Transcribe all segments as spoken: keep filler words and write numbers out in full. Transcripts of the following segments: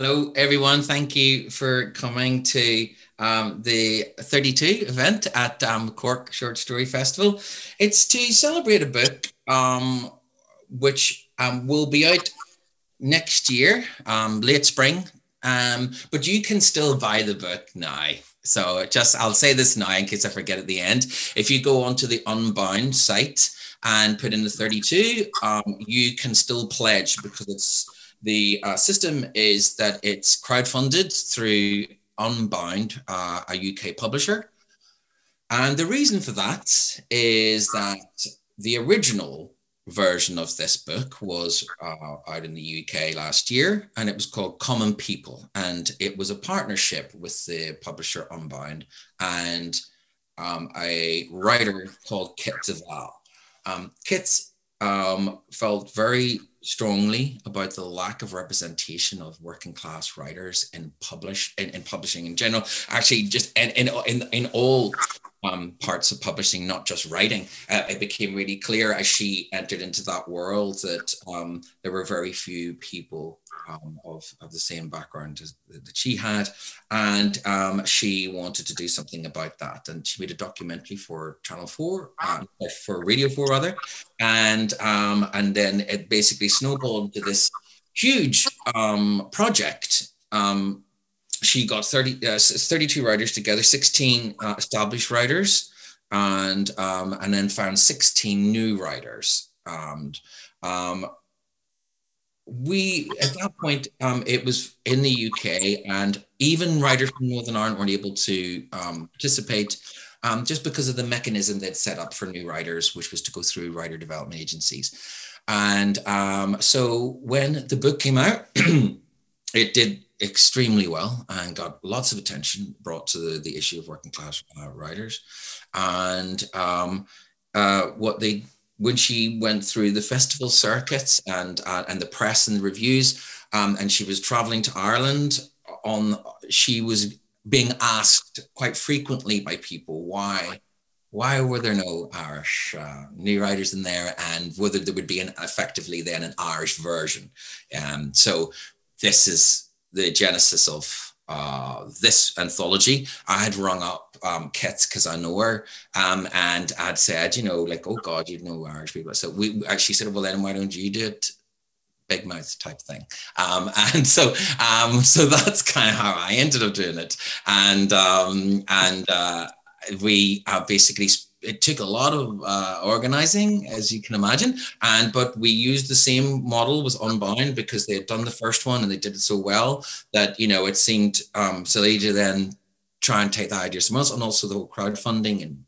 Hello, everyone. Thank you for coming to um, the thirty-two event at um, Cork Short Story Festival. It's to celebrate a book um, which um, will be out next year, um, late spring, um, but you can still buy the book now. So just, I'll say this now in case I forget at the end. If you go onto the Unbound site and put in the thirty-two, um, you can still pledge because it's The uh, system is that it's crowdfunded through Unbound, uh, a U K publisher. And the reason for that is that the original version of this book was uh, out in the U K last year, and it was called Common People. And it was a partnership with the publisher Unbound and um, a writer called Kit de Waal. Um, Kit's um, felt very strongly about the lack of representation of working class writers in publish in, in publishing in general, actually just in in, in all um, parts of publishing, not just writing. Uh, it became really clear as she entered into that world that um, there were very few people um, of, of the same background as, that she had. And um, she wanted to do something about that. And she made a documentary for Channel four, um, for Radio four rather. And, um, and then it basically snowballed into this huge um, project. Um, She got thirty, uh, thirty-two writers together, sixteen uh, established writers, and um, and then found sixteen new writers. And um, we, at that point, um, it was in the U K, and even writers from Northern Ireland weren't able to um, participate um, just because of the mechanism they'd set up for new writers, which was to go through writer development agencies. And um, so when the book came out, it did extremely well and got lots of attention brought to the, the issue of working class uh, writers. And um, uh, what they, when she went through the festival circuits and uh, and the press and the reviews, um, and she was traveling to Ireland on, she was being asked quite frequently by people why why were there no Irish uh, new writers in there, and whether there would be an effectively then an Irish version. Um, so this is the genesis of uh, this anthology. I had rung up um, Kit because I know her, um, and I'd said, you know, like, oh God, you know Irish people. So we actually said, well then, why don't you do it? Big mouth type thing. Um, and so, um, so that's kind of how I ended up doing it. And um, and uh, we uh, basically, it took a lot of uh, organizing, as you can imagine, and but we used the same model with Unbound because they had done the first one and they did it so well that, you know, it seemed um, silly to then try and take the idea somewhere else, and also the whole crowdfunding, and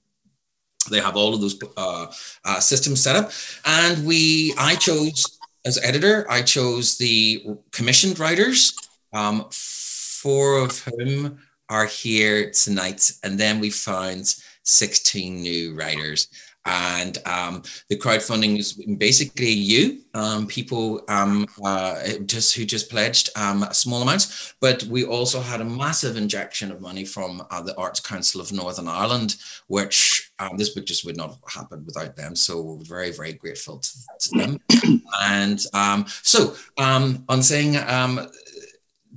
they have all of those uh, uh, systems set up. And we, I chose, as editor, I chose the commissioned writers, um, four of whom are here tonight, and then we found sixteen new writers. And um, the crowdfunding is basically you, um, people um, uh, just who just pledged um, small amounts, but we also had a massive injection of money from uh, the Arts Council of Northern Ireland, which um, this book just would not have happened without them. So we're very, very grateful to, to them. And um, so um, on saying, um,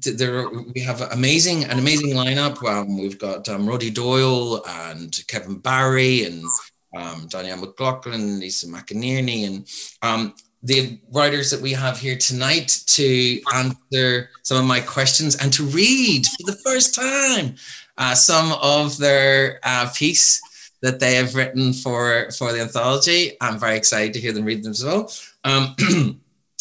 There, we have amazing, an amazing lineup. Um, we've got um, Roddy Doyle and Kevin Barry and um, Danielle McLaughlin, Lisa McInerney, and um, the writers that we have here tonight to answer some of my questions and to read for the first time uh, some of their uh, piece that they have written for, for the anthology. I'm very excited to hear them read them as well. Um,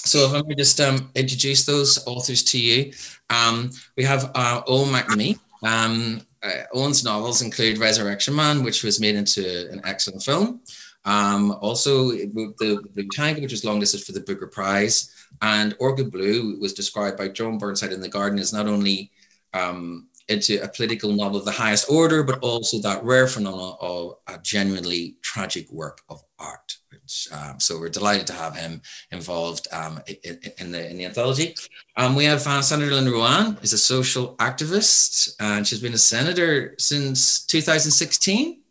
So if I may just um, introduce those authors to you. Um, we have uh, Eoin McNamee. Um, uh, Eoin's novels include Resurrection Man, which was made into an excellent film. Um, also, The Blue Tiger, which was longlisted for the Booker Prize. And Orchid Blue was described by John Burnside in The Garden as not only um, into a political novel of the highest order, but also that rare phenomenon of a genuinely tragic work of art. Um, so we're delighted to have him involved um, in, in, the, in the anthology. Um, we have uh, Senator Lynn Ruane, who's a social activist, and she's been a senator since two thousand sixteen.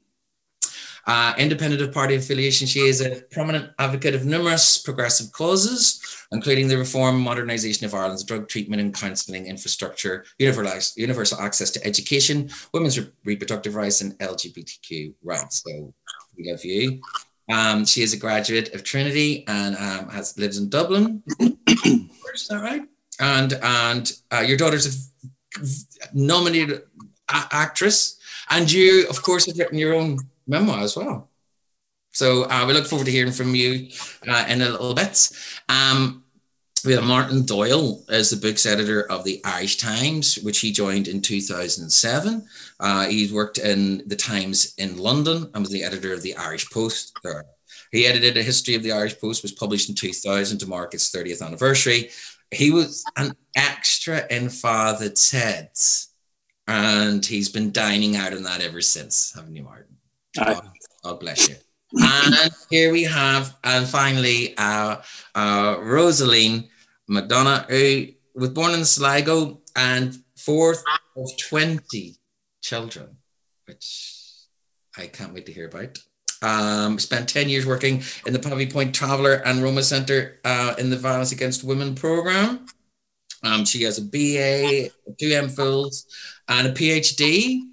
Uh, independent of party affiliation, she is a prominent advocate of numerous progressive causes, including the reform and modernisation of Ireland's drug treatment and counselling infrastructure, universal access to education, women's re reproductive rights and L G B T Q rights. So we love you. Um, she is a graduate of Trinity and um, has lives in Dublin. Is that right? And and uh, your daughter's a nominated a actress, and you, of course, have written your own memoir as well. So uh, we look forward to hearing from you uh, in a little bit. Um, we have Martin Doyle as the books editor of the Irish Times, which he joined in two thousand seven. Uh, he's worked in the Times in London and was the editor of the Irish Post. He edited A History of the Irish Post, was published in two thousand to mark its thirtieth anniversary. He was an extra in Father Ted, and he's been dining out on that ever since, haven't you, Martin? God, God bless you. And here we have, and finally, uh, uh, Rosaleen McDonagh, who was born in Sligo and fourth of twenty children, which I can't wait to hear about. Um, spent ten years working in the Pavee Point Traveller and Roma Centre uh, in the Violence Against Women programme. Um, she has a B A, two M Phils and a P H D.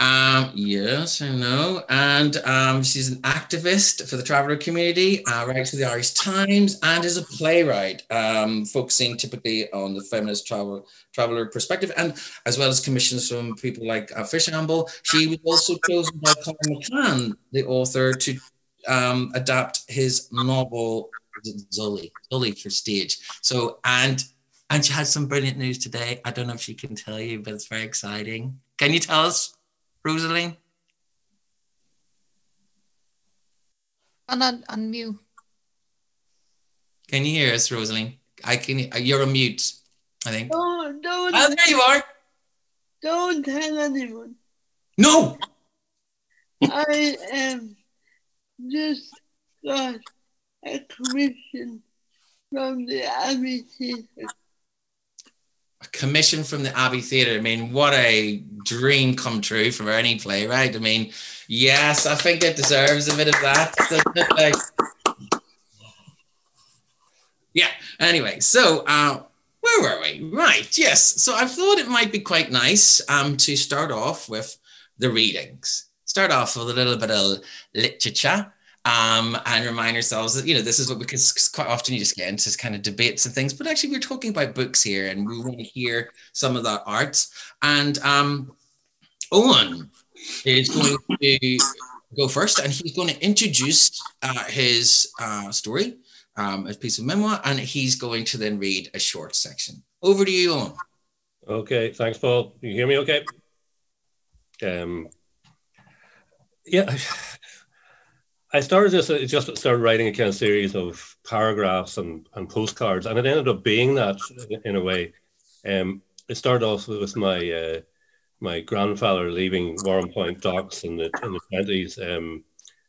Um, yes, I know. And um, she's an activist for the traveller community, uh, writes for the Irish Times, and is a playwright, um, focusing typically on the feminist travel, traveller perspective, and as well as commissions from people like uh, Fishamble. She was also chosen by Colin McCann, the author, to um, adapt his novel Zully, Zully for stage. So, and, and she had some brilliant news today. I don't know if she can tell you, but it's very exciting. Can you tell us, Rosaleen? I'm on, on mute. Can you hear us, Rosaleen? I can. You're on mute, I think. Oh, no, oh, there you are. Don't tell anyone. No. I am um, just got a commission from the Abbey Theatre. Commission from the Abbey Theatre. I mean, what a dream come true for any playwright. I mean, yes, I think it deserves a bit of that. So, like, yeah, anyway, so uh, where were we? Right, yes. So I thought it might be quite nice um, to start off with the readings. Start off with a little bit of literature. Um, and remind ourselves that, you know, this is what we can, quite often you just get into kind of debates and things, but actually we're talking about books here and we want to hear some of that art. And um, Eoin is going to go first, and he's going to introduce uh, his uh, story, um, a piece of memoir, and he's going to then read a short section. Over to you, Eoin. Okay, thanks, Paul. You hear me okay? Um, yeah. I started just, just started writing a kind of series of paragraphs and, and postcards, and it ended up being that in a way. Um, it started off with my uh, my grandfather leaving Warrenpoint docks in the in the twenties um,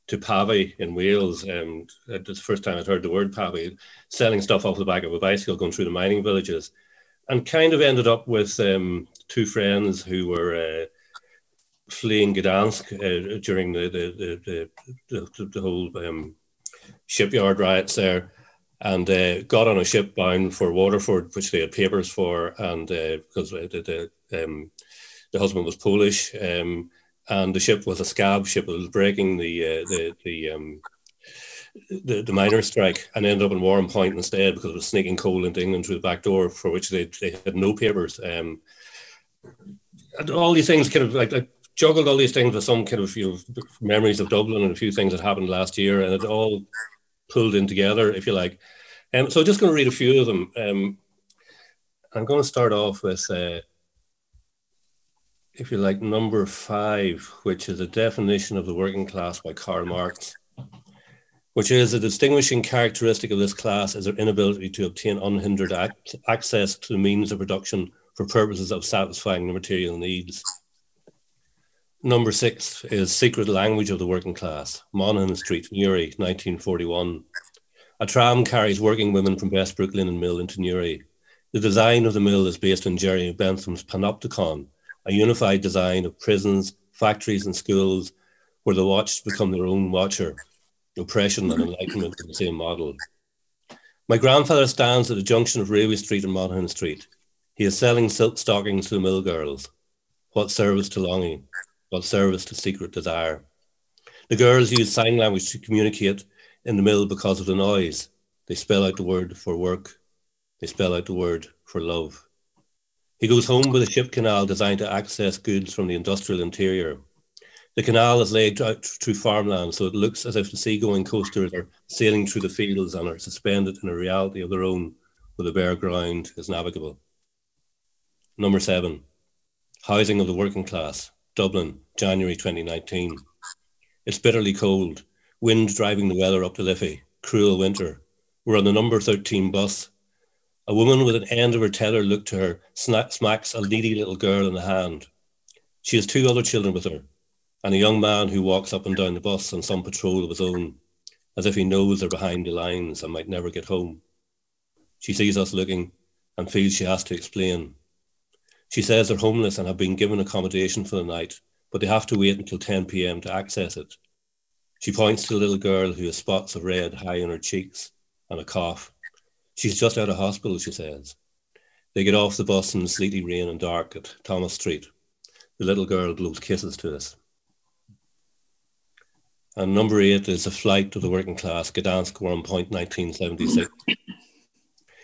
to Pavee in Wales. Um, that's the first time I'd heard the word Pavee, selling stuff off the back of a bicycle, going through the mining villages, and kind of ended up with um, two friends who were Uh, fleeing Gdansk uh, during the the, the, the, the, the whole um, shipyard riots there, and uh, got on a ship bound for Waterford, which they had papers for, and uh, because the, the, um, the husband was Polish, um, and the ship was a scab ship. It was breaking the uh, the the, um, the the miner strike, and ended up in Warrenpoint instead because it was sneaking coal into England through the back door, for which they, they had no papers. Um, and all these things kind of like, like juggled all these things with some kind of, you know, memories of Dublin and a few things that happened last year, and it all pulled in together, if you like. Um, so just going to read a few of them. Um, I'm going to start off with, uh, if you like, number five, which is a definition of the working class by Karl Marx, which is a distinguishing characteristic of this class is their inability to obtain unhindered ac- access to the means of production for purposes of satisfying their material needs. Number six is Secret Language of the Working Class, Monaghan Street, Newry, nineteen forty-one. A tram carries working women from Westbrook Linen Mill into Newry. The design of the mill is based on Jerry Bentham's Panopticon, a unified design of prisons, factories and schools, where the watched become their own watcher, oppression and enlightenment in the same model. My grandfather stands at the junction of Railway Street and Monaghan Street. He is selling silk stockings to the mill girls. What service to longing, what service to secret desire. The girls use sign language to communicate in the mill because of the noise. They spell out the word for work. They spell out the word for love. He goes home with a ship canal designed to access goods from the industrial interior. The canal is laid out through farmland, so it looks as if the seagoing coasters are sailing through the fields and are suspended in a reality of their own, where the bare ground is navigable. Number seven, housing of the working class, Dublin, January twenty nineteen. It's bitterly cold, wind driving the weather up to Liffey, cruel winter. We're on the number thirteen bus. A woman with an end of her tether looked to her, smack, smacks a needy little girl in the hand. She has two other children with her, and a young man who walks up and down the bus on some patrol of his own, as if he knows they're behind the lines and might never get home. She sees us looking and feels she has to explain. She says they're homeless and have been given accommodation for the night, but they have to wait until ten p m to access it. She points to the little girl who has spots of red high on her cheeks and a cough. She's just out of hospital, she says. They get off the bus in the sleety rain and dark at Thomas Street. The little girl blows kisses to us. And number eight is The Flight of the Working Class, Gdansk, Warrenpoint, nineteen seventy-six.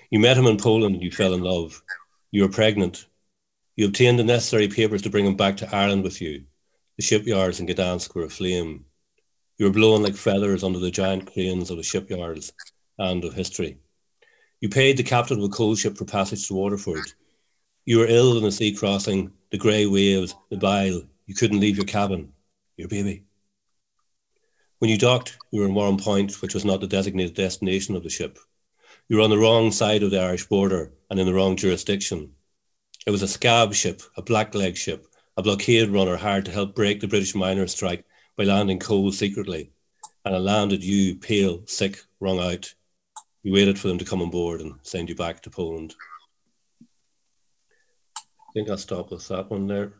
You met him in Poland and you fell in love. You were pregnant. You obtained the necessary papers to bring him back to Ireland with you. The shipyards in Gdansk were aflame. You were blown like feathers under the giant cranes of the shipyards and of history. You paid the captain of a coal ship for passage to Waterford. You were ill in the sea crossing, the grey waves, the bile. You couldn't leave your cabin, your baby. When you docked, you were in Warrenpoint, which was not the designated destination of the ship. You were on the wrong side of the Irish border and in the wrong jurisdiction. It was a scab ship, a blackleg ship, a blockade runner hired to help break the British miners' strike by landing coal secretly. And it landed you, pale, sick, wrung out. You waited for them to come on board and send you back to Poland. I think I'll stop with that one there.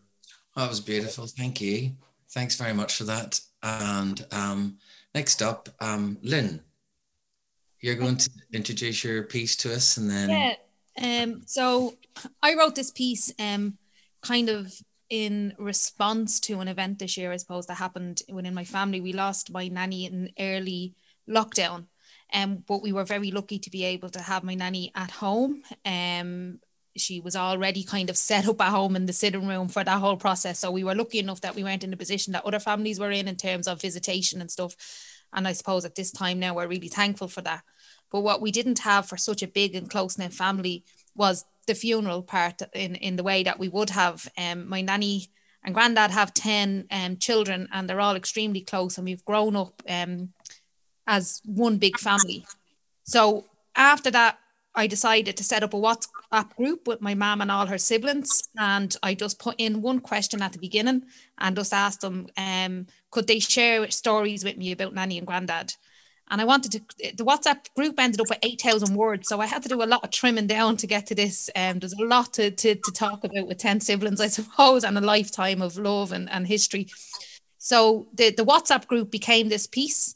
That was beautiful. Thank you. Thanks very much for that. And um, next up, um, Lynn, you're going to introduce your piece to us and then... Yeah, um, so I wrote this piece um, kind of in response to an event this year, I suppose, that happened within my family. We lost my nanny in early lockdown, um, but we were very lucky to be able to have my nanny at home. Um, she was already kind of set up at home in the sitting room for that whole process. So we were lucky enough that we weren't in the position that other families were in in terms of visitation and stuff. And I suppose at this time now, we're really thankful for that. But what we didn't have for such a big and close-knit family was the funeral part in, in the way that we would have. Um, my nanny and granddad have ten um, children and they're all extremely close. And we've grown up um, as one big family. So after that, I decided to set up a WhatsApp group with my mum and all her siblings. And I just put in one question at the beginning and just asked them, um, could they share stories with me about nanny and granddad? And I wanted to, the WhatsApp group ended up with eight thousand words. So I had to do a lot of trimming down to get to this. Um, there's a lot to, to, to talk about with ten siblings, I suppose, and a lifetime of love and, and history. So the, the WhatsApp group became this piece.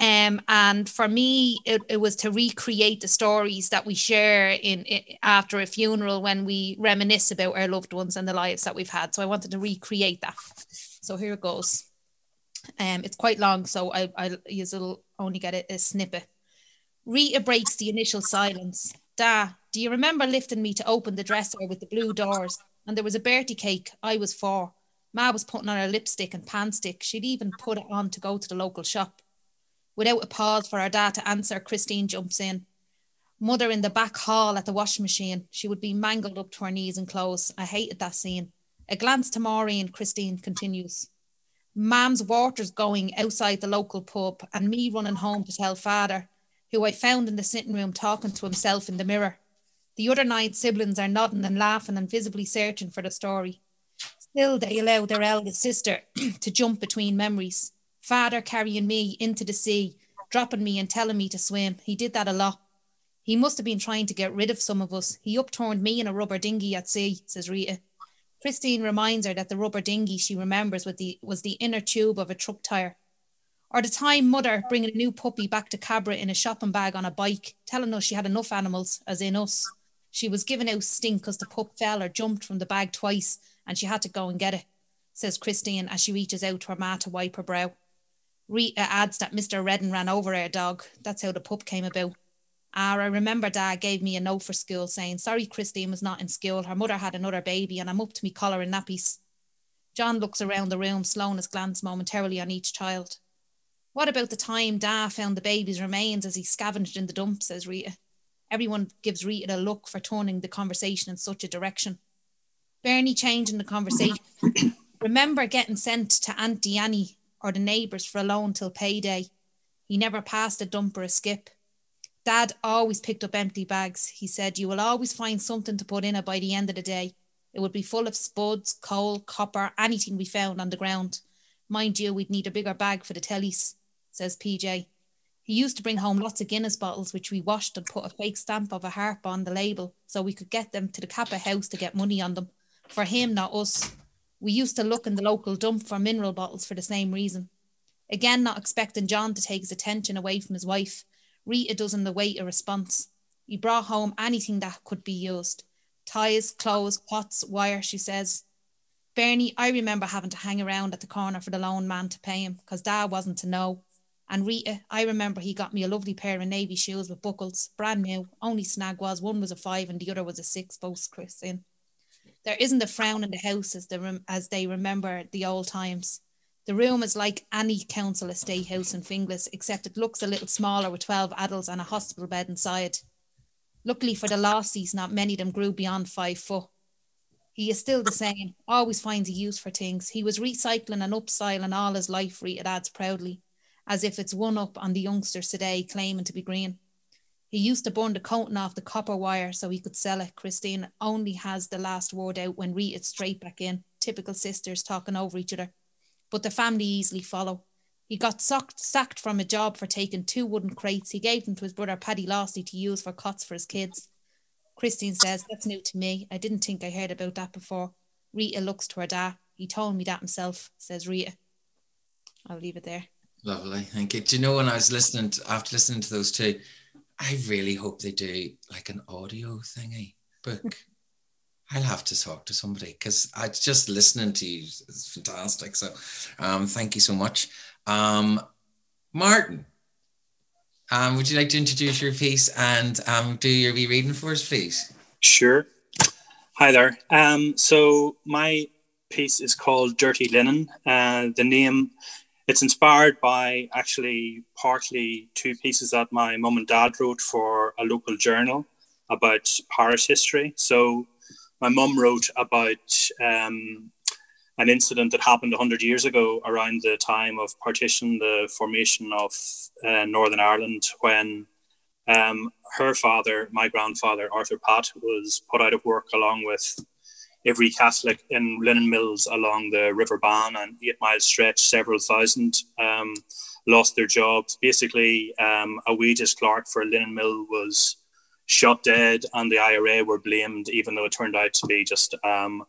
Um, and for me, it, it was to recreate the stories that we share in, in after a funeral when we reminisce about our loved ones and the lives that we've had. So I wanted to recreate that. So here it goes. Um, it's quite long, so I, I, you'll only get a, a snippet. Rita breaks the initial silence. Da, do you remember lifting me to open the dresser with the blue doors? And there was a birthday cake. I was four. Ma was putting on her lipstick and pan stick. She'd even put it on to go to the local shop. Without a pause for her dad to answer, Christine jumps in. Mother in the back hall at the washing machine. She would be mangled up to her knees in clothes. I hated that scene. A glance to Maureen, Christine continues. Mam's waters going outside the local pub and me running home to tell father, who I found in the sitting room talking to himself in the mirror. The other nine siblings are nodding and laughing and visibly searching for the story. Still, they allow their eldest sister to jump between memories. Father carrying me into the sea, dropping me and telling me to swim. He did that a lot. He must have been trying to get rid of some of us. He upturned me in a rubber dinghy at sea, says Rita. Christine reminds her that the rubber dinghy she remembers with the, was the inner tube of a truck tyre. Or the time mother bringing a new puppy back to Cabra in a shopping bag on a bike, telling us she had enough animals, as in us. She was giving out stink because the pup fell or jumped from the bag twice and she had to go and get it, says Christine as she reaches out to her ma to wipe her brow. Rita adds that Mister Redden ran over her dog. That's how the pup came about. Ah, I remember Dad gave me a note for school saying, sorry, Christine was not in school. Her mother had another baby and I'm up to me collar in nappies. John looks around the room, slowing his glance momentarily on each child. What about the time Dad found the baby's remains as he scavenged in the dump, says Rita. Everyone gives Rita a look for turning the conversation in such a direction. Bernie changing the conversation. Remember getting sent to Auntie Annie or the neighbours for a loan till payday. He never passed a dump or a skip. Dad always picked up empty bags. He said, you will always find something to put in it by the end of the day. It would be full of spuds, coal, copper, anything we found on the ground. Mind you, we'd need a bigger bag for the tellies, says P J. He used to bring home lots of Guinness bottles, which we washed and put a fake stamp of a harp on the label so we could get them to the Kappa house to get money on them. For him, not us. We used to look in the local dump for mineral bottles for the same reason. Again, not expecting John to take his attention away from his wife, Rita doesn't await a response. He brought home anything that could be used. Ties, clothes, pots, wire, she says. Bernie, I remember having to hang around at the corner for the loan man to pay him because Dad wasn't to know. And Rita, I remember he got me a lovely pair of navy shoes with buckles, brand new. Only snag was one was a five and the other was a six, both Chris in. There isn't a frown in the house as, the, as they remember the old times. The room is like any council estate house in Finglas, except it looks a little smaller with twelve adults and a hospital bed inside. Luckily for the lassies, not many of them grew beyond five foot. He is still the same, always finds a use for things. He was recycling and upcycling all his life, Rita adds proudly, as if it's one up on the youngsters today claiming to be green. He used to burn the coating off the copper wire so he could sell it. Christine only has the last word out when Rita's straight back in. Typical sisters talking over each other. But the family easily follow. He got socked, sacked from a job for taking two wooden crates. He gave them to his brother Paddy Lossie to use for cots for his kids. Christine says, that's new to me. I didn't think I heard about that before. Rita looks to her dad. He told me that himself, says Rita. I'll leave it there. Lovely, thank you. Do you know, when I was listening to, after listening to those two, I really hope they do like an audio thingy book. I'll have to talk to somebody because I just listening to you is fantastic. So, um, thank you so much, um, Martin. Um, would you like to introduce your piece and um, do your wee reading for us, please? Sure. Hi there. Um, so my piece is called "Dirty Linen." Uh, the name. It's inspired by actually partly two pieces that my mum and dad wrote for a local journal about parish history. So my mum wrote about um, an incident that happened one hundred years ago around the time of partition, the formation of uh, Northern Ireland, when um, her father, my grandfather, Arthur Patt, was put out of work along with every Catholic in linen mills along the River Bann and eight mile stretch. Several thousand um, lost their jobs. Basically, um, a wages clerk for a linen mill was shot dead and the I R A were blamed, even though it turned out to be just um,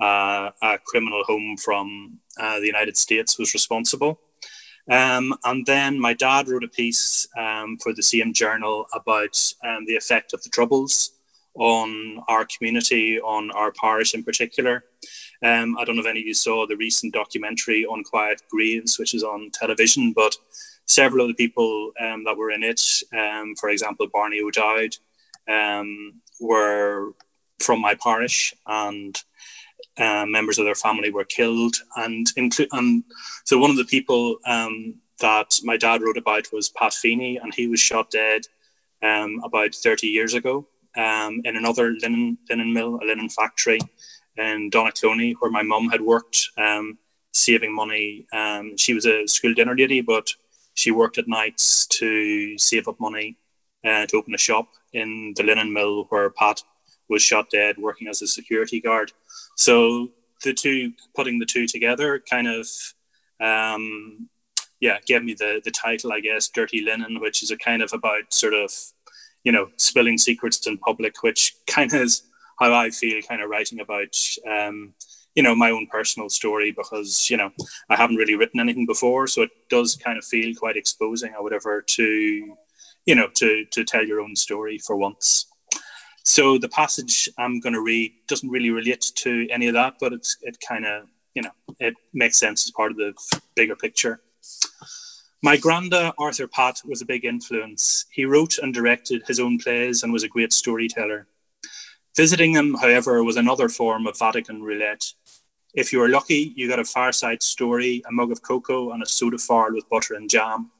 uh, a criminal home from uh, the United States was responsible. Um, and then my dad wrote a piece um, for the same journal about um, the effect of the Troubles on our community, on our parish in particular. Um, I don't know if any of you saw the recent documentary on Quiet Graves, which is on television, but several of the people um, that were in it, um, for example, Barney O'Dowd, um, were from my parish, and uh, members of their family were killed. And, and so one of the people um, that my dad wrote about was Pat Feeney, and he was shot dead um, about thirty years ago. Um, in another linen, linen mill, a linen factory in Donacloney, where my mum had worked, um, saving money. Um, she was a school dinner lady, but she worked at nights to save up money uh, to open a shop in the linen mill where Pat was shot dead working as a security guard. So the two, putting the two together kind of, um, yeah, gave me the, the title, I guess, Dirty Linen, which is a kind of about sort of, you know, spilling secrets in public, which kind of is how I feel kind of writing about, um, you know, my own personal story, because, you know, I haven't really written anything before. So it does kind of feel quite exposing or whatever to, you know, to, to tell your own story for once. So the passage I'm going to read doesn't really relate to any of that, but it's, it kind of, you know, it makes sense as part of the bigger picture. My granda, Arthur Patt, was a big influence. He wrote and directed his own plays and was a great storyteller. Visiting him, however, was another form of Vatican roulette. If you were lucky, you got a fireside story, a mug of cocoa and a soda far with butter and jam.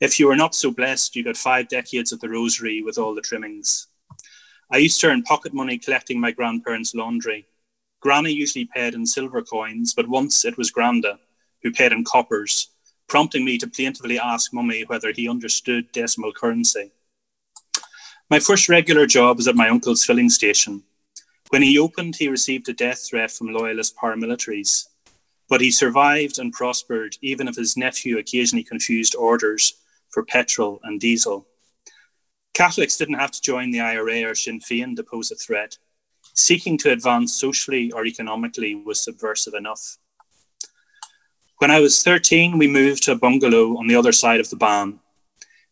If you were not so blessed, you got five decades of the rosary with all the trimmings. I used to earn pocket money collecting my grandparents' laundry. Granny usually paid in silver coins, but once it was Granda who paid in coppers, prompting me to plaintively ask Mummy whether he understood decimal currency. My first regular job was at my uncle's filling station. When he opened, he received a death threat from loyalist paramilitaries, but he survived and prospered, even if his nephew occasionally confused orders for petrol and diesel. Catholics didn't have to join the I R A or Sinn Féin to pose a threat. Seeking to advance socially or economically was subversive enough. When I was thirteen, we moved to a bungalow on the other side of the ban.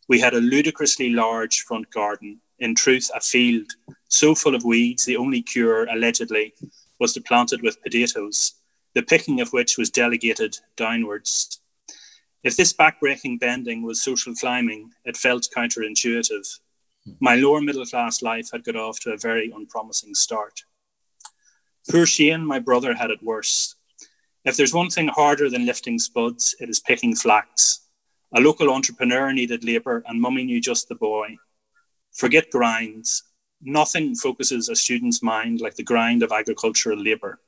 We had a ludicrously large front garden, in truth a field, so full of weeds the only cure, allegedly, was to plant it with potatoes, the picking of which was delegated downwards. If this backbreaking bending was social climbing, it felt counterintuitive. My lower middle class life had got off to a very unpromising start. Poor Shane, my brother, had it worse. If there's one thing harder than lifting spuds, it is picking flax. A local entrepreneur needed labour and Mummy knew just the boy. Forget grinds. Nothing focuses a student's mind like the grind of agricultural labour.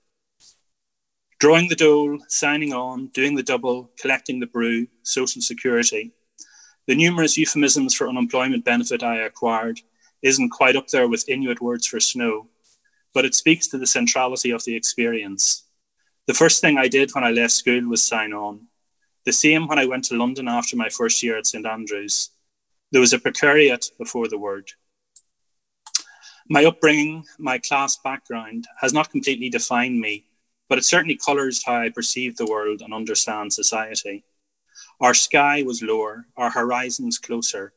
Drawing the dole, signing on, doing the double, collecting the brew, social security. The numerous euphemisms for unemployment benefit I acquired isn't quite up there with Inuit words for snow, but it speaks to the centrality of the experience. The first thing I did when I left school was sign on. The same when I went to London after my first year at St Andrews. There was a precariat before the word. My upbringing, my class background has not completely defined me, but it certainly colours how I perceive the world and understand society. Our sky was lower, our horizons closer.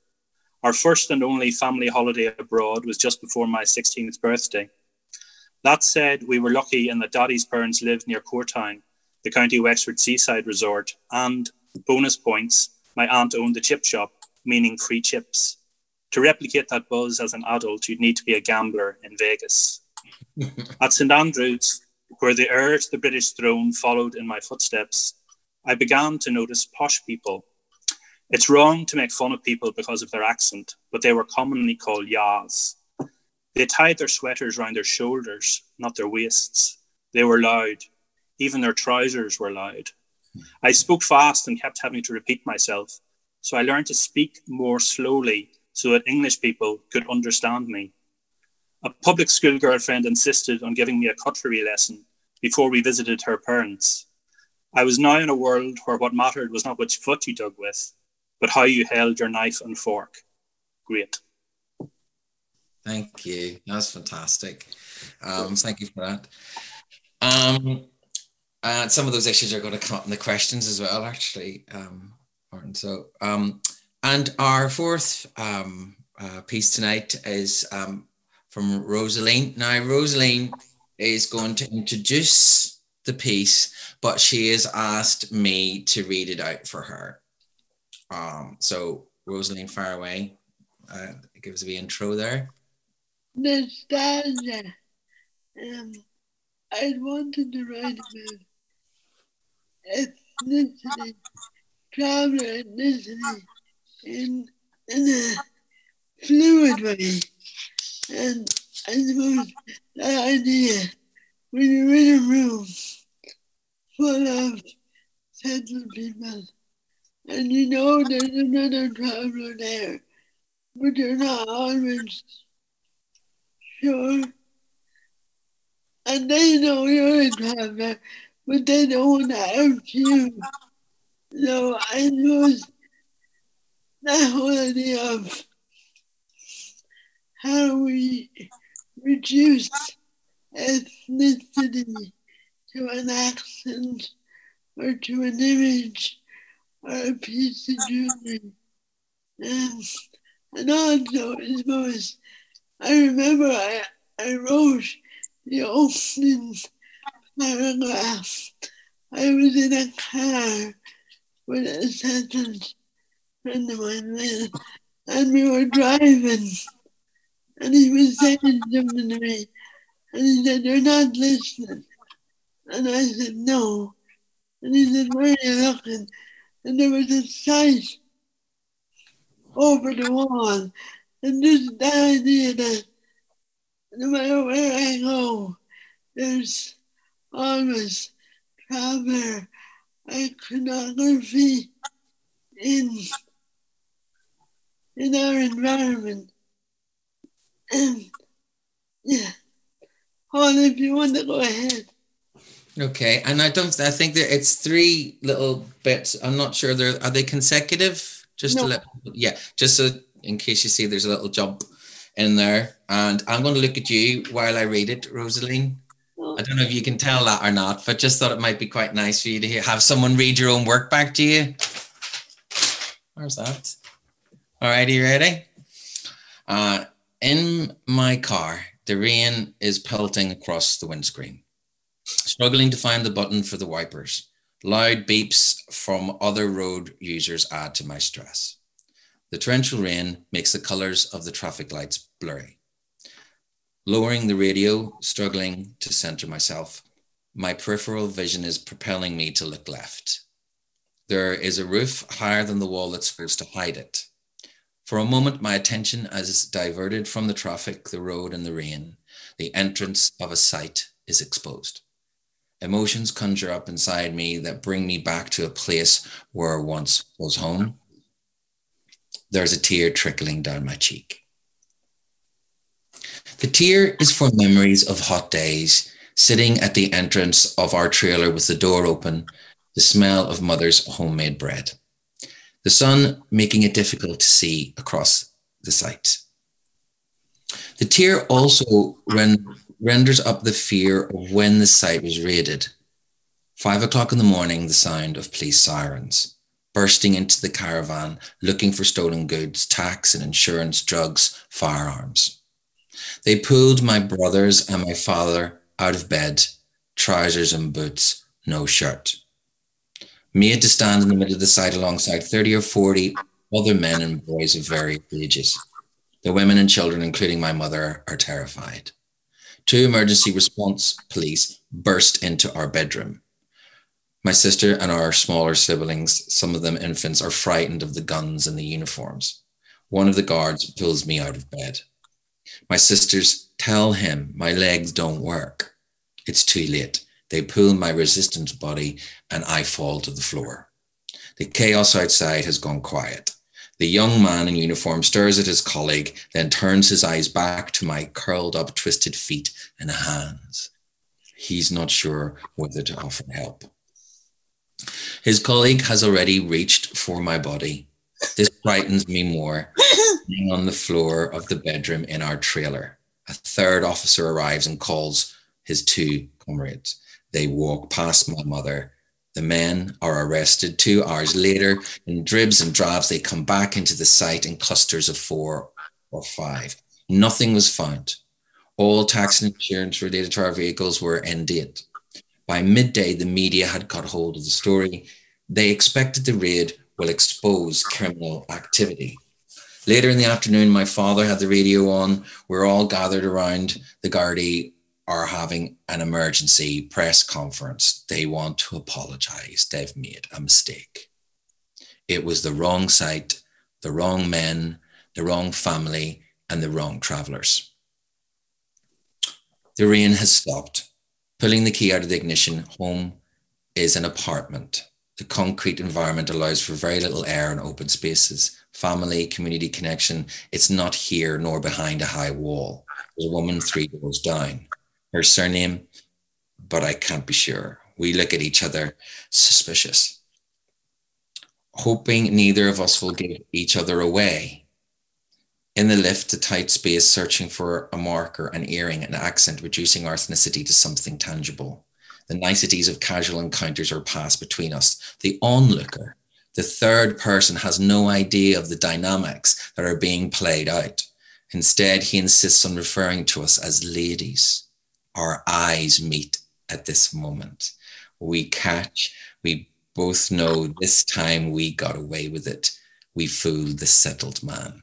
Our first and only family holiday abroad was just before my sixteenth birthday. That said, we were lucky in that Daddy's parents lived near Corktown, the County Wexford seaside resort, and, bonus points, my aunt owned a chip shop, meaning free chips. To replicate that buzz as an adult, you'd need to be a gambler in Vegas. At St Andrews, where the heir to the British throne followed in my footsteps, I began to notice posh people. It's wrong to make fun of people because of their accent, but they were commonly called yas. They tied their sweaters round their shoulders, not their waists. They were loud. Even their trousers were loud. I spoke fast and kept having to repeat myself, so I learned to speak more slowly so that English people could understand me. A public school girlfriend insisted on giving me a cutlery lesson before we visited her parents. I was now in a world where what mattered was not which foot you dug with, but how you held your knife and fork. Great. Thank you. That's fantastic. Um, thank you for that. Um, uh, some of those issues are going to come up in the questions as well, actually, um, Martin. So, um, and our fourth um, uh, piece tonight is um, from Rosaleen. Now, Rosaleen is going to introduce the piece, but she has asked me to read it out for her. Um, so, Rosaleen, fire away. Uh, give us a wee intro there. Miss Bowser, um, I wanted to write about ethnicity, travel ethnicity in, in a fluid way. And I suppose that idea, when you're in a room full of settled people, and you know there's another traveler there, but you're not always sure. And they know you're a traveler, but they don't want to out you. So I suppose that whole idea of how we reduce ethnicity to an accent or to an image or a piece of jewelry. Um, and also, I suppose, I remember I, I wrote the opening paragraph. I was in a car with a second friend of mine, and we were driving, and he was saying something to me, and he said, "You're not listening." And I said, "No." And he said, "Where are you looking?" And there was a sight over the wall, and just the idea that no matter where I go, there's always traveler iconography in, in our environment. And yeah, Paul, if you want to go ahead. Okay, and I don't. I think that it's three little bits. I'm not sure they're are they consecutive. Just no. to let, yeah, just so in case you see, there's a little jump in there, and I'm going to look at you while I read it, Rosaleen. I don't know if you can tell that or not, but just thought it might be quite nice for you to hear, have someone read your own work back to you. Where's that? All right, are you ready? Uh, in my car, the rain is pelting across the windscreen, struggling to find the button for the wipers. Loud beeps from other road users add to my stress. The torrential rain makes the colours of the traffic lights blurry. Lowering the radio, struggling to centre myself, my peripheral vision is propelling me to look left. There is a roof higher than the wall that's supposed to hide it. For a moment, my attention is diverted from the traffic, the road and the rain. The entrance of a sight is exposed. Emotions conjure up inside me that bring me back to a place where I once was home. There's a tear trickling down my cheek. The tear is for memories of hot days, sitting at the entrance of our trailer with the door open, the smell of mother's homemade bread, the sun making it difficult to see across the site. The tear also ren renders up the fear of when the site was raided. Five o'clock in the morning, the sound of police sirens, bursting into the caravan, looking for stolen goods, tax and insurance, drugs, firearms. They pulled my brothers and my father out of bed, trousers and boots, no shirt. Made to stand in the middle of the site alongside thirty or forty other men and boys of various ages. The women and children, including my mother, are terrified. Two emergency response police burst into our bedroom. My sister and our smaller siblings, some of them infants, are frightened of the guns and the uniforms. One of the guards pulls me out of bed. My sisters tell him my legs don't work. It's too late. They pull my resistant body and I fall to the floor. The chaos outside has gone quiet. The young man in uniform stares at his colleague, then turns his eyes back to my curled up, twisted feet and hands. He's not sure whether to offer help. His colleague has already reached for my body. This frightens me more. On the floor of the bedroom in our trailer, a third officer arrives and calls his two comrades. They walk past my mother. The men are arrested two hours later. In dribs and drabs, they come back into the site in clusters of four or five. Nothing was found. All tax and insurance related to our vehicles were in date. By midday, the media had got hold of the story. They expected the raid will expose criminal activity. Later in the afternoon, my father had the radio on. We're all gathered around. The Gardaí are having an emergency press conference. They want to apologise. They've made a mistake. It was the wrong site, the wrong men, the wrong family, and the wrong travellers. The rain has stopped. Pulling the key out of the ignition, home is an apartment. The concrete environment allows for very little air and open spaces. Family, community connection, it's not here nor behind a high wall. There's a woman three doors down. Her surname, but I can't be sure. We look at each other, suspicious. Hoping neither of us will give each other away. in the lift, the tight space, searching for a marker, an earring, an accent, reducing our ethnicity to something tangible. The niceties of casual encounters are passed between us. The onlooker, the third person, has no idea of the dynamics that are being played out. Instead, he insists on referring to us as ladies. Our eyes meet at this moment. We catch, we both know this time we got away with it. We fooled the settled man.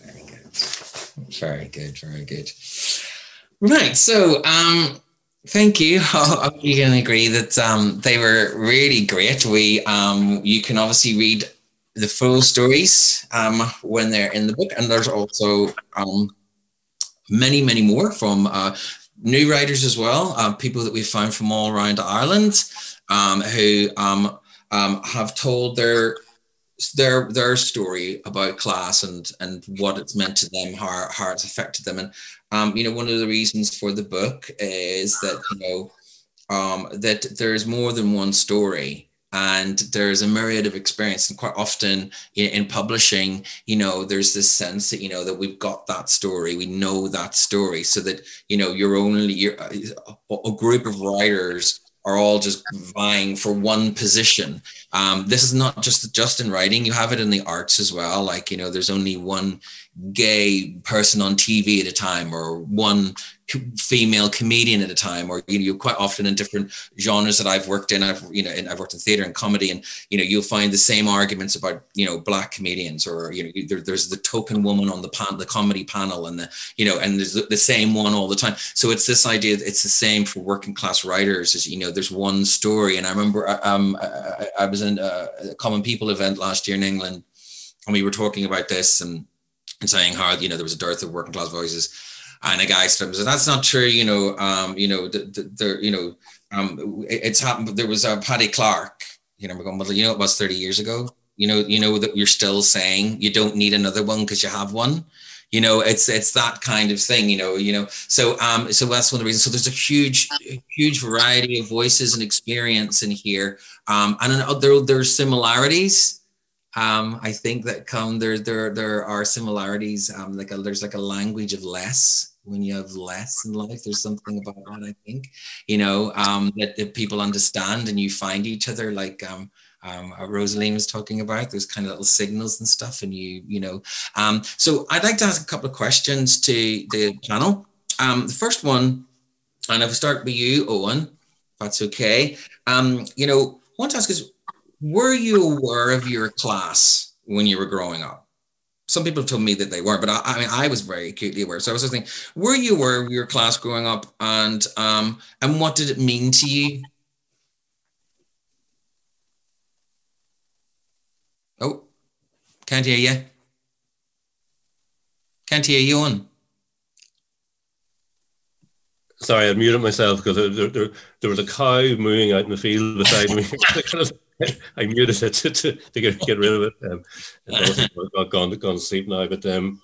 Very good. Very good, very good. Right, so um, thank you. I hope you can agree that um, they were really great. We, um, you can obviously read the full stories um, when they're in the book, and there's also um, many, many more from uh, new writers as well, uh, people that we've found from all around Ireland um, who um, um, have told their their their story about class and and what it's meant to them, how, how it's affected them. And um you know, one of the reasons for the book is that, you know, um that there's more than one story and there's a myriad of experience. And quite often in, in publishing, you know, there's this sense that, you know, that we've got that story, we know that story, so that, you know, you're only you're a group of writers are all just vying for one position. Um, this is not just just in writing; you have it in the arts as well. Like, you know, there's only one gay person on T V at a time, or one female comedian at a time, or, you know, you're quite often in different genres that I've worked in. I've you know, and I've worked in theatre and comedy, and, you know, you'll find the same arguments about, you know, black comedians, or, you know, there, there's the token woman on the pan, the comedy panel, and the, you know, and there's the same one all the time. So it's this idea that it's the same for working class writers, as, you know, there's one story. And I remember um, I, I was in a Common People event last year in England, and we were talking about this and. and saying how, you know, there was a dearth of working class voices, and a guy stood up and said, "That's not true, you know, um, you know, the, the, the, you know, um, it, it's happened." But there was a Paddy Clark, you know, we're going, "Well, you know, it was thirty years ago, you know, you know that you're still saying you don't need another one because you have one." You know, it's it's that kind of thing, you know, you know, so um, so that's one of the reasons. So there's a huge, huge variety of voices and experience in here. Um, and there, there's similarities. Um, I think that come there. There, there are similarities. Um, like a, there's like a language of less. When you have less in life, there's something about that. I think, you know, um, that, that people understand, and you find each other. Like um, um, Rosaleen was talking about, those kind of little signals and stuff. And you, you know, um, so I'd like to ask a couple of questions to the panel. Um, the first one, and I'll start with you, Eoin, if that's okay. Um, you know, I want to ask is, were you aware of your class when you were growing up? Some people have told me that they weren't, but I, I mean, I was very acutely aware. So I was just thinking, were you aware of your class growing up, and um, and what did it mean to you? Oh, can't hear you. Can't hear you on. Sorry, I muted myself because there, there, there was a cow mooing out in the field beside me. I muted it to, to, to get, get rid of it. Um, I've got gone, gone to sleep now, but um,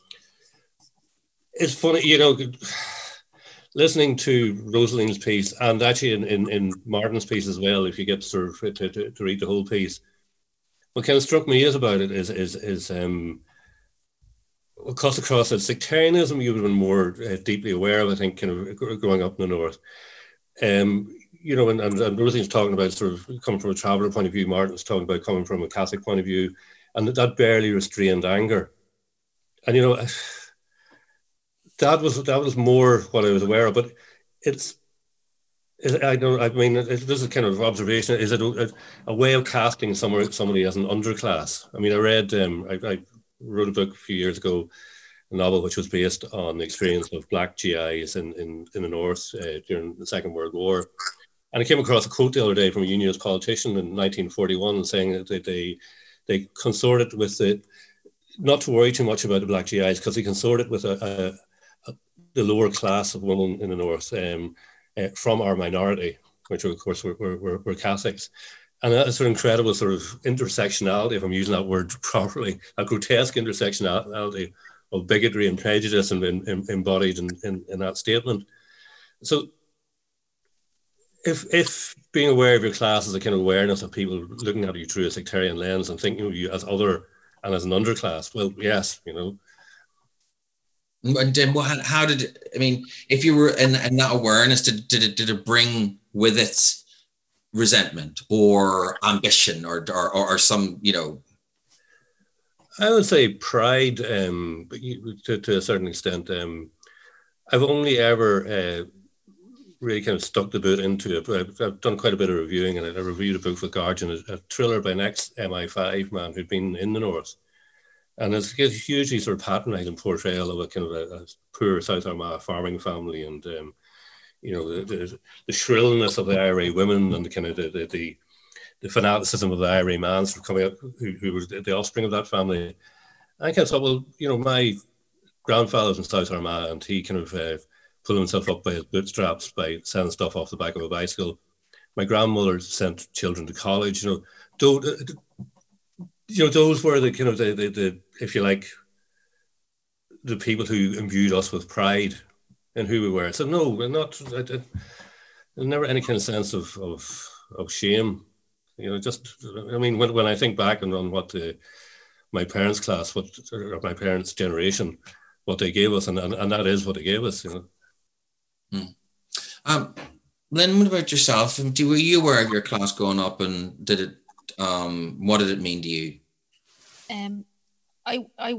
it's funny, you know, listening to Rosaleen's piece, and actually in, in, in Martin's piece as well, if you get sort of to, to, to read the whole piece, what kind of struck me is about it is, is, is um, what cuts across that sectarianism you would have been more uh, deeply aware of, I think, kind of growing up in the North. Um, You know, and, and, and Rosaleen's talking about sort of coming from a traveller point of view, Martin's talking about coming from a Catholic point of view, and that, that barely restrained anger. And, you know, that was that was more what I was aware of, but it's, it, I don't, I mean, it, this is kind of observation, is it a, a way of casting somewhere, somebody as an underclass? I mean, I read, um, I, I wrote a book a few years ago, a novel which was based on the experience of black G Is in, in, in the North uh, during the Second World War. And I came across a quote the other day from a unionist politician in nineteen forty-one saying that they they, they consorted with it, not to worry too much about the black G Is because they consorted with a, a, a, the lower class of women in the North um, uh, from our minority, which of course were, were, were Catholics. And that's an incredible sort of intersectionality, if I'm using that word properly, a grotesque intersectionality of bigotry and prejudice and, and, and embodied in, in, in that statement. So, If, if being aware of your class is a kind of awareness of people looking at you through a sectarian lens and thinking of you as other and as an underclass, well, yes, you know, And then what, how did it, I mean, if you were in, in that awareness, did, did, it, did it bring with it resentment or ambition or, or, or some, you know? I would say pride, um, but you, to, to a certain extent. Um, I've only ever uh, really kind of stuck the boot into it. I've, I've done quite a bit of reviewing, and I reviewed a book for Guardian, a, a thriller by an ex-M I five man who'd been in the North. And it's a hugely sort of patronizing portrayal of a kind of a, a poor South Armagh farming family, and um, you know, the, the, the shrillness of the I R A women, and the kind of the the, the, the fanaticism of the I R A man sort of coming up, who, who was the offspring of that family. And I kind of thought, well, you know, my grandfather's in South Armagh, and he kind of uh, pulled himself up by his bootstraps by selling stuff off the back of a bicycle. My grandmother sent children to college. You know, don't. Uh, You know, those were the kind of the, the, the, if you like, the people who imbued us with pride in who we were. So no, we're not, I, I, there's never any kind of sense of, of, of shame. You know, just, I mean, when, when I think back and on what the, my parents' class, what or my parents' generation, what they gave us, and, and, and that is what they gave us, you know. Mm. Um, Lynn, what about yourself? Do, were you aware of your class growing up, and did it, um what did it mean to you? um I I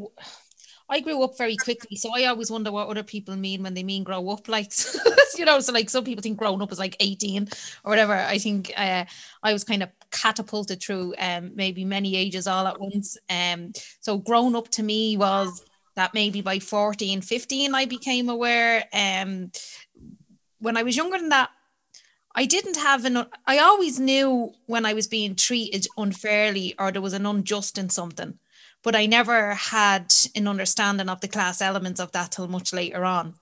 I grew up very quickly, so I always wonder what other people mean when they mean grow up, like you know, so like some people think growing up is like eighteen or whatever. I think uh I was kind of catapulted through um maybe many ages all at once, um so grown up to me was that maybe by fourteen, fifteen I became aware. Um when I was younger than that, I didn't have an, I always knew when I was being treated unfairly or there was an unjust in something, but I never had an understanding of the class elements of that till much later on.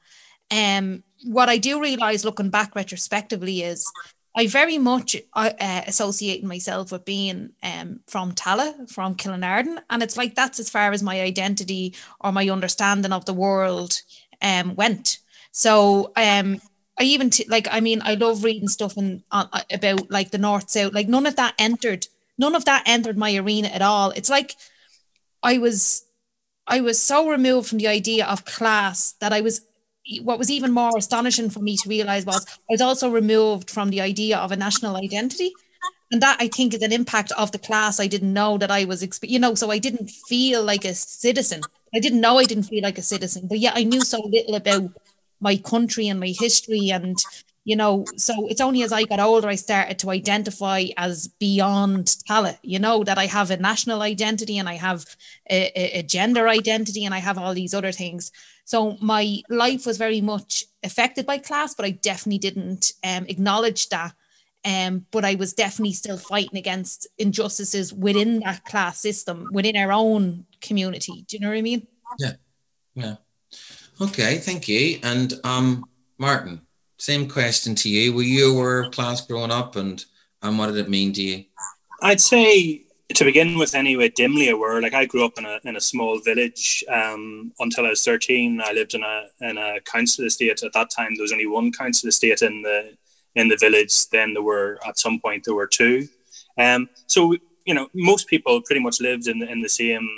Um, what I do realize looking back retrospectively is I very much uh, associate myself with being um, from Tala, from Killinarden. And it's like, that's as far as my identity or my understanding of the world um, went. So, um, I even t like I mean I love reading stuff and uh, about like the North South, like none of that entered none of that entered my arena at all. It's like I was I was so removed from the idea of class that I was, what was even more astonishing for me to realize was I was also removed from the idea of a national identity, and that I think is an impact of the class. I didn't know that I was you know so I didn't feel like a citizen. I didn't know I didn't feel like a citizen, but yet I knew so little about my country and my history. And, you know, so it's only as I got older, I started to identify as beyond Tala, you know, that I have a national identity and I have a, a gender identity and I have all these other things. So my life was very much affected by class, but I definitely didn't um, acknowledge that. Um, but I was definitely still fighting against injustices within that class system, within our own community. Do you know what I mean? Yeah, yeah. Okay, thank you. And um, Martin, same question to you. Were you aware of class growing up, and and what did it mean to you? I'd say, to begin with anyway, dimly aware. Like I grew up in a, in a small village um, until I was thirteen. I lived in a, in a council estate. At that time, there was only one council estate in the, in the village. Then there were, at some point, there were two. Um, so, you know, most people pretty much lived in, in the same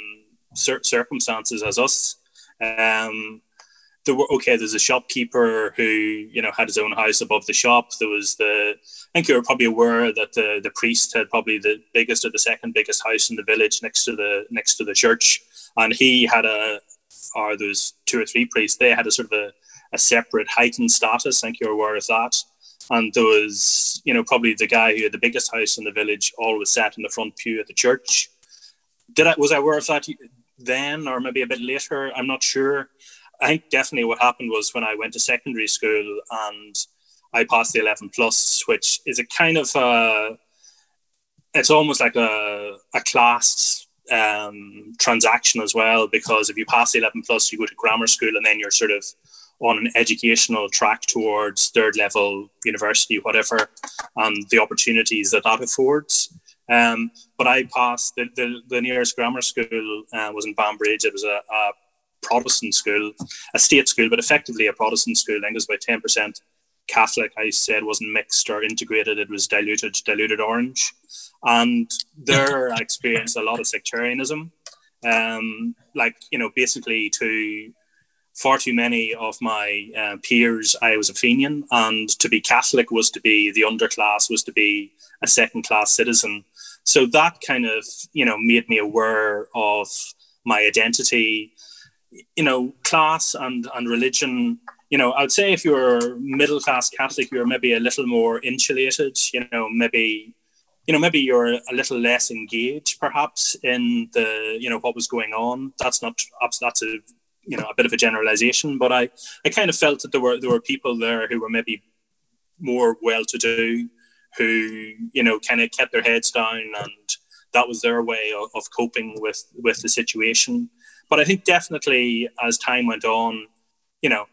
cir circumstances as us. Um, There were, okay, there's a shopkeeper who, you know, had his own house above the shop. There was the, I think you were probably aware that the, the priest had probably the biggest or the second biggest house in the village next to the, next to the church. And he had a, or there was two or three priests, they had a sort of a, a separate heightened status. I think you were aware of that. And there was, you know, probably the guy who had the biggest house in the village always sat in the front pew at the church. Did I, was I aware of that then, or maybe a bit later? I'm not sure. I think definitely what happened was when I went to secondary school and I passed the eleven plus, which is a kind of a, it's almost like a, a class um, transaction as well, because if you pass the eleven plus, you go to grammar school and then you're sort of on an educational track towards third level university, whatever, and the opportunities that that affords. Um, but I passed the, the, the nearest grammar school uh, was in Banbridge. It was a, a Protestant school, a state school, but effectively a Protestant school. I think it was about ten percent Catholic. I said wasn't mixed or integrated. It was diluted, diluted orange. And there I experienced a lot of sectarianism. Um, like, you know, basically to, far too many of my uh, peers, I was a Fenian, and to be Catholic was to be the underclass, was to be a second-class citizen. So that kind of, you know, made me aware of my identity, you know, class and, and religion. You know, I would say if you're middle-class Catholic, you're maybe a little more insulated, you know, maybe, you know, maybe you're a little less engaged, perhaps, in the, you know, what was going on. That's not, that's a, you know, a bit of a generalization, but I, I kind of felt that there were, there were people there who were maybe more well-to-do, who, you know, kind of kept their heads down, and that was their way of, of coping with, with the situation. But I think definitely as time went on, you know,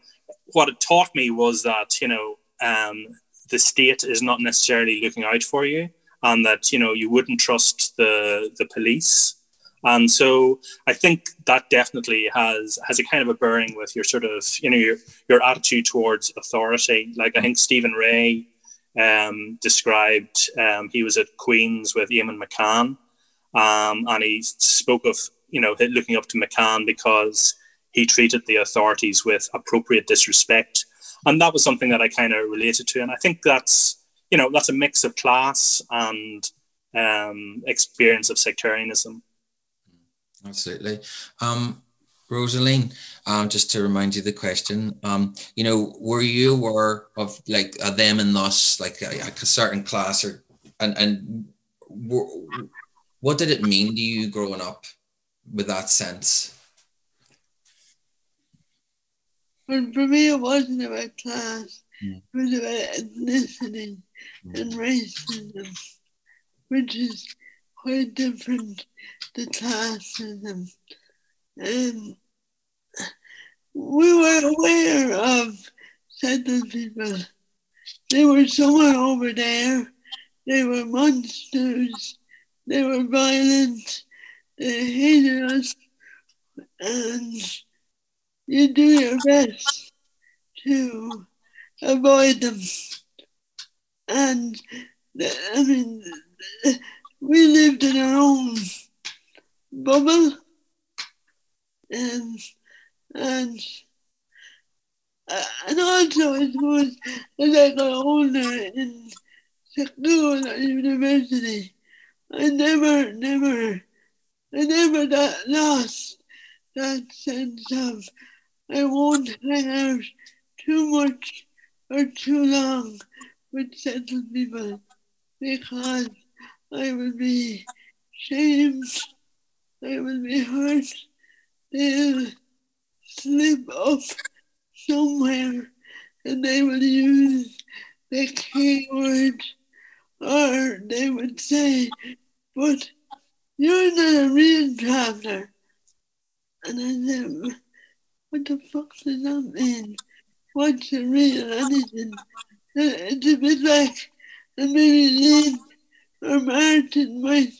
what it taught me was that, you know, um, the state is not necessarily looking out for you, and that, you know, you wouldn't trust the the police. And so I think that definitely has, has a kind of a bearing with your sort of, you know, your, your attitude towards authority. Like I think Stephen Ray um, described, um, he was at Queen's with Eamon McCann, um, and he spoke of, you know, looking up to McCann because he treated the authorities with appropriate disrespect. And that was something that I kind of related to. And I think that's, you know, that's a mix of class and um, experience of sectarianism. Absolutely. Um, Rosaleen, um, just to remind you the question, um, you know, were you aware of like a them and us, like a, a certain class, or and, and w- what did it mean to you growing up with that sense? Well, for me, it wasn't about class. Mm. It was about ethnicity mm. and racism, which is quite different to classism. And we were aware of settled people. They were somewhere over there. They were monsters. They were violent. They hated us. And you do your best to avoid them. And, I mean, we lived in our own bubble, and and and also I suppose as I got older in school or university, I never, never, I never that lost that sense of I won't hang out too much or too long with settled people because I will be shamed, I will be hurt, they'll slip up somewhere and they will use the K word, or they would say, but you're not a real traveller. And I said, what the fuck does that mean? What's a real anything? It's a bit like, and maybe leave or Martin might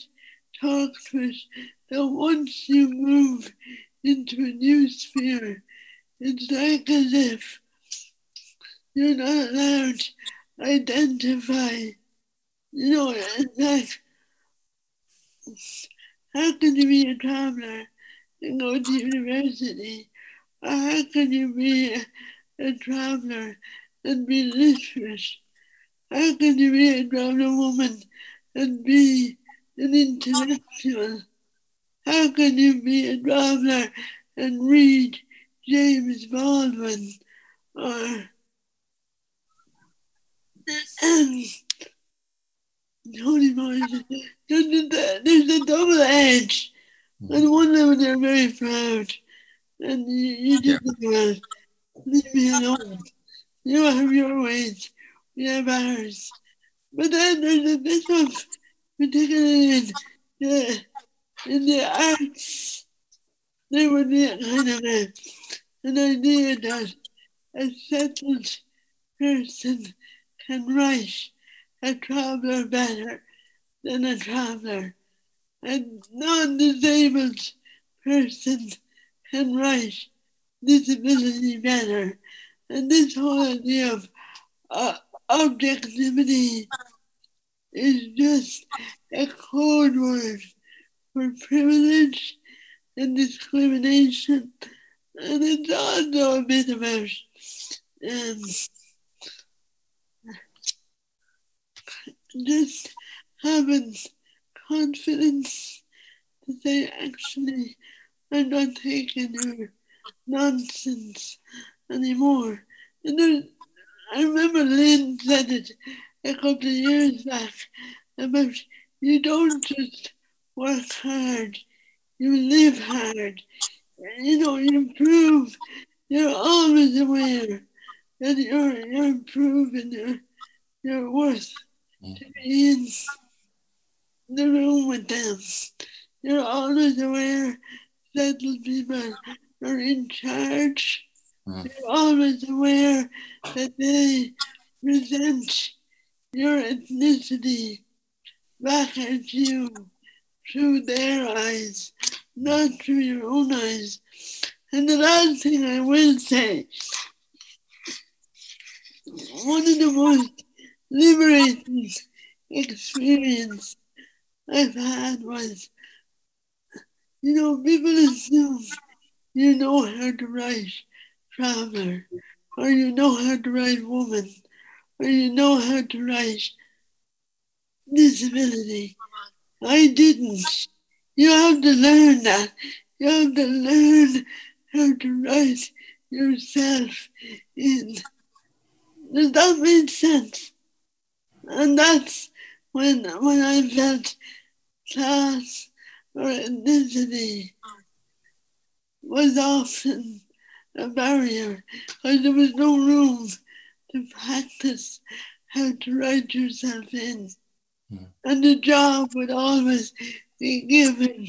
talk to us, that once you move into a new sphere, it's like as if you're not allowed to identify. You know, it's like, how can you be a traveller and go to university? Or how can you be a, a traveller and be literate? How can you be a traveller woman and be an intellectual? How can you be a traveller and read James Baldwin? Or holy moly, there's a double edge. On one level, they're very proud, and you, you just yeah. leave me alone. You have your ways, we have ours. But then there's a bit of, particularly in the, in the arts, there would be a kind of a, an idea that a settled person can write a traveller better than a traveller. A non-disabled person can write disability better. And this whole idea of uh, objectivity is just a code word for privilege and discrimination and it dawned on me about um, just having confidence that they actually are not taking your nonsense anymore. And there, I remember Lynn said it a couple of years back about you don't just work hard, you live hard. You know, you improve. You're always aware that you're, you're improving your, your worth mm. to be in the room with them. You're always aware that people are in charge. Mm. You're always aware that they present your ethnicity back at you through their eyes, not through your own eyes. And the last thing I will say, one of the most liberating experiences I've had was, you know, people assume you know how to write traveller, or you know how to write woman, or you know how to write disability. I didn't. You have to learn that. You have to learn how to write yourself in. Does that make sense? And that's when when I felt class or ethnicity was often a barrier, because there was no room to practice how to write yourself in. Mm. And the job would always be given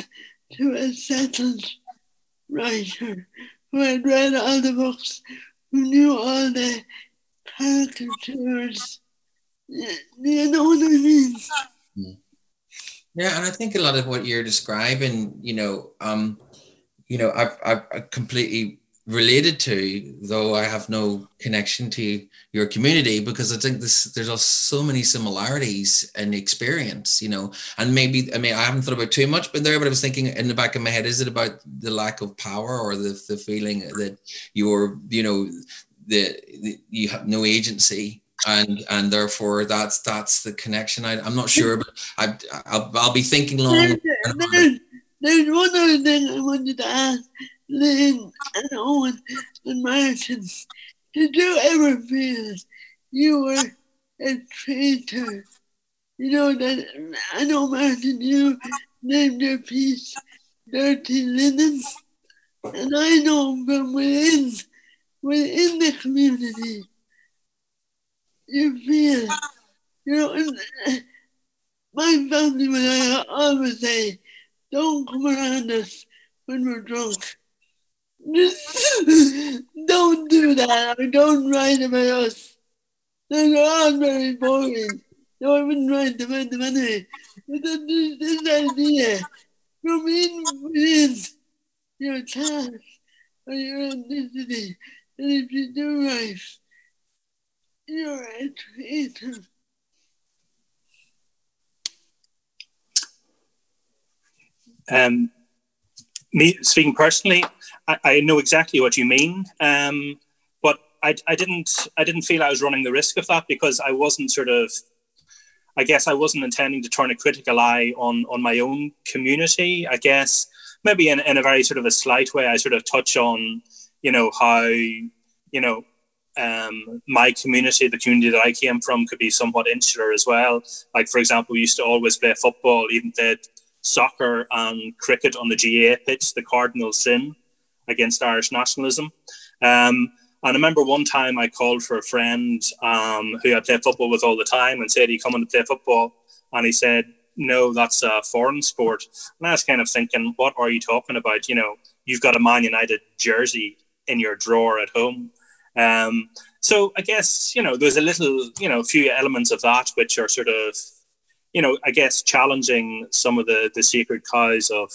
to a settled writer who had read all the books, who knew all the caricatures. You know what I mean? Mm. Yeah, and I think a lot of what you're describing, you know, um, you know, I've, I've, I've completely related to, though I have no connection to your community, because I think this there's so many similarities in experience, you know. And maybe, I mean, I haven't thought about too much, but there, but I was thinking in the back of my head, is it about the lack of power, or the, the feeling that you're, you know, the, the you have no agency, and and therefore that's that's the connection. I, I'm not sure, but I I'll, I'll be thinking long. There's, there's one other thing I wanted to ask Lynn and Eoin and Martin, did you ever feel you were a traitor? You know, that I know, Martin, you named your piece Dirty Linen, and I know from within, within the community, you feel, you know, my family and I always say, don't come around us when we're drunk. Don't do that, or don't write about us. They're all very boring. No, I wouldn't write about them anyway. But this, this idea, from in within your class or your ethnicity, that if you do write, you're a traitor. Um, me speaking personally, I, I know exactly what you mean, um, but I, I didn't. I didn't feel I was running the risk of that, because I wasn't sort of. I guess I wasn't intending to turn a critical eye on on my own community. I guess maybe in, in a very sort of a slight way, I sort of touch on, you know, how, you know, um, my community, the community that I came from, could be somewhat insular as well. Like, for example, we used to always play football, even played soccer and cricket on the G A A pitch, the cardinal sin against Irish nationalism. Um, and I remember one time I called for a friend um, who I played football with all the time and said, are you coming to play football? And he said, no, that's a foreign sport. And I was kind of thinking, what are you talking about? You know, you've got a Man United jersey in your drawer at home. Um, so I guess, you know, there's a little, you know, a few elements of that which are sort of, you know, I guess challenging some of the, the sacred cows of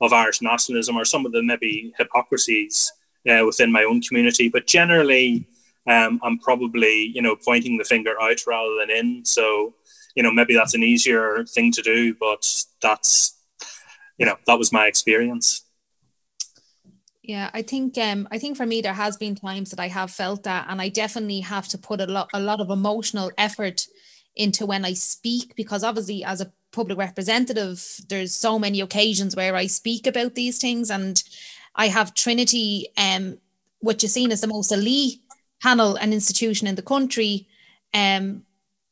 of Irish nationalism, or some of the maybe hypocrisies uh, within my own community. But generally, um, I'm probably, you know, pointing the finger out rather than in. So, you know, maybe that's an easier thing to do, but that's, you know, that was my experience. Yeah, I think um, I think for me there has been times that I have felt that, and I definitely have to put a lot a lot of emotional effort into when I speak, because obviously as a public representative, there's so many occasions where I speak about these things, and I have Trinity, um, what you're seeing as the most elite panel and institution in the country, um,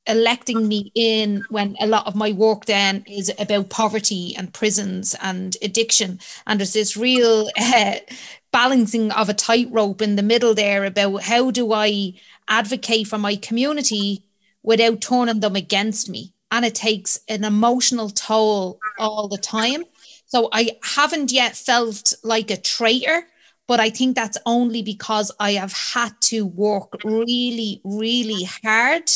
electing me in when a lot of my work then is about poverty and prisons and addiction. And there's this real uh, balancing of a tightrope in the middle there about how do I advocate for my community without turning them against me. And it takes an emotional toll all the time. So I haven't yet felt like a traitor, but I think that's only because I have had to work really, really hard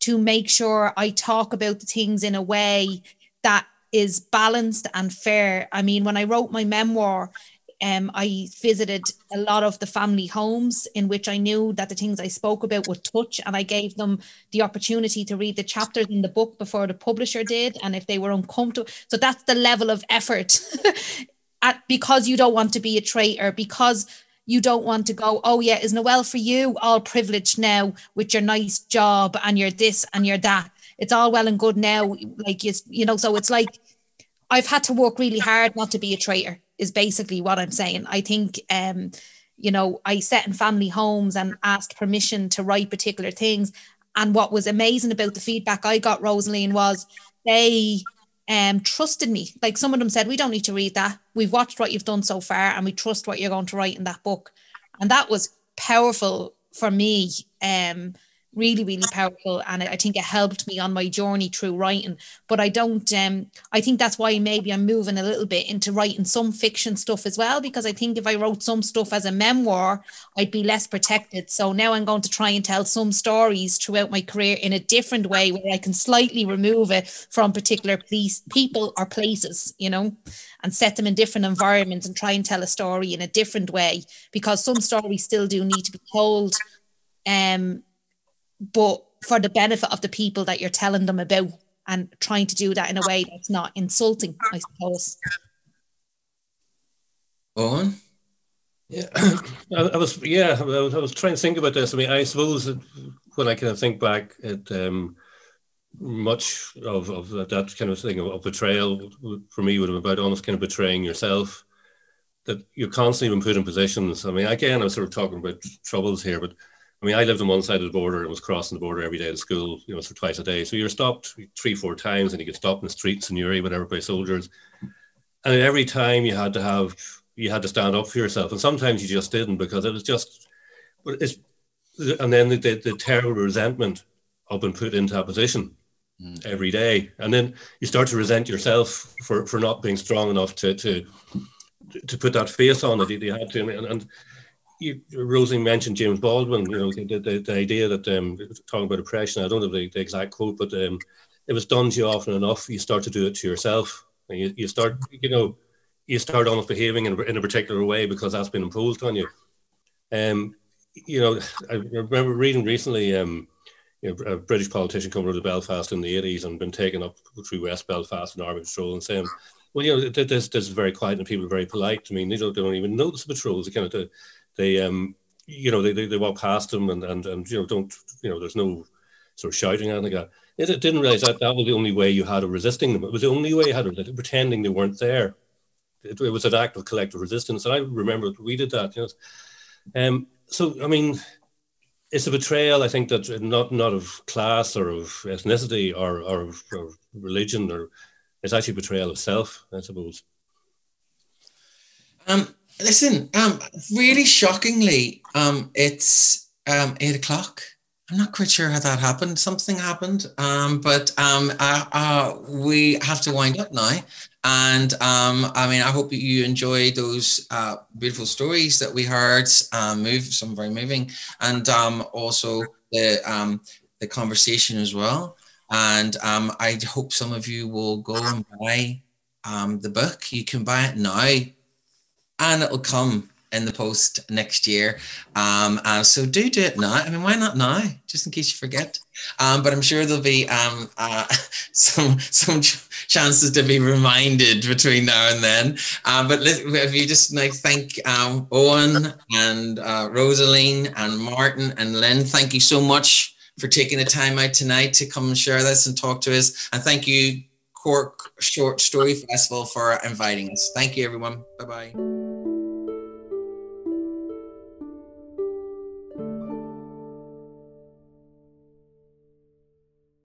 to make sure I talk about things in a way that is balanced and fair. I mean, when I wrote my memoir, um, I visited a lot of the family homes in which I knew that the things I spoke about would touch, and I gave them the opportunity to read the chapters in the book before the publisher did, and if they were uncomfortable. So that's the level of effort at, because you don't want to be a traitor, because you don't want to go, oh yeah, is Noel for you all privileged now with your nice job and your this and your that? It's all well and good now, like you, you know. So it's like I've had to work really hard not to be a traitor, is basically what I'm saying. I think, um, you know, I sat in family homes and asked permission to write particular things. And what was amazing about the feedback I got, Rosaleen, was they um, trusted me. Like, some of them said, we don't need to read that. We've watched what you've done so far and we trust what you're going to write in that book. And that was powerful for me, um, really, really powerful. And I think it helped me on my journey through writing. But I don't, um, I think that's why maybe I'm moving a little bit into writing some fiction stuff as well, because I think if I wrote some stuff as a memoir, I'd be less protected. So now I'm going to try and tell some stories throughout my career in a different way where I can slightly remove it from particular place, people or places, you know, and set them in different environments and try and tell a story in a different way, because some stories still do need to be told, um, but for the benefit of the people that you're telling them about, and trying to do that in a way that's not insulting, I suppose. Owen? Yeah, I, I was yeah, I was, I was trying to think about this. I mean, I suppose that when I kind of think back at um, much of, of that kind of thing of, of betrayal, for me would have been about almost kind of betraying yourself, that you're constantly being put in positions. I mean, again, I was sort of talking about troubles here, but I mean, I lived on one side of the border and was crossing the border every day to school, you know, so twice a day. So you're stopped three, four times, and you get stopped in the streets in Newry, whatever, by soldiers. And every time you had to have, you had to stand up for yourself. And sometimes you just didn't, because it was just, but it's, and then the, the, the terrible resentment of being put into that position mm. every day. And then you start to resent yourself for, for not being strong enough to, to, to put that face on that you had to. And, and You, Rosie mentioned James Baldwin, you know, the, the, the idea that, um, talking about oppression, I don't know the, the exact quote, but um, it was done to you often enough, you start to do it to yourself. And you, you start, you know, you start almost behaving in, in a particular way because that's been imposed on you. Um, you know, I remember reading recently, um, you know, a British politician coming to Belfast in the eighties and been taken up through West Belfast and Army Patrol and saying, well, you know, this, this is very quiet and people are very polite. I mean, they don't, they don't even notice the patrols. They kind of do, They, um, you know, they, they, they walk past them and, and, and, you know, don't, you know, there's no sort of shouting at them. I didn't realize that that was the only way you had of resisting them. It was the only way you had of resisting, pretending they weren't there. It, it was an act of collective resistance. And I remember we did that, you know. Um, so, I mean, it's a betrayal, I think, that not, not of class or of ethnicity or, or, of, or religion, or it's actually betrayal of self, I suppose. Um. Listen, um, really shockingly, um, it's um, eight o'clock. I'm not quite sure how that happened. Something happened, um, but um, uh, uh, we have to wind up now. And um, I mean, I hope you enjoy those uh, beautiful stories that we heard, um, move, some very moving, and um, also the, um, the conversation as well. And um, I hope some of you will go and buy um, the book. You can buy it now, and it'll come in the post next year. Um, uh, so do do it now. I mean, why not now? Just in case you forget. Um, but I'm sure there'll be um, uh, some some ch chances to be reminded between now and then. Uh, but let, if you just like thank um, Eoin and uh, Rosaleen and Martin and Lynn, thank you so much for taking the time out tonight to come and share this and talk to us. And thank you, Cork Short Story Festival, for inviting us. Thank you, everyone. Bye-bye.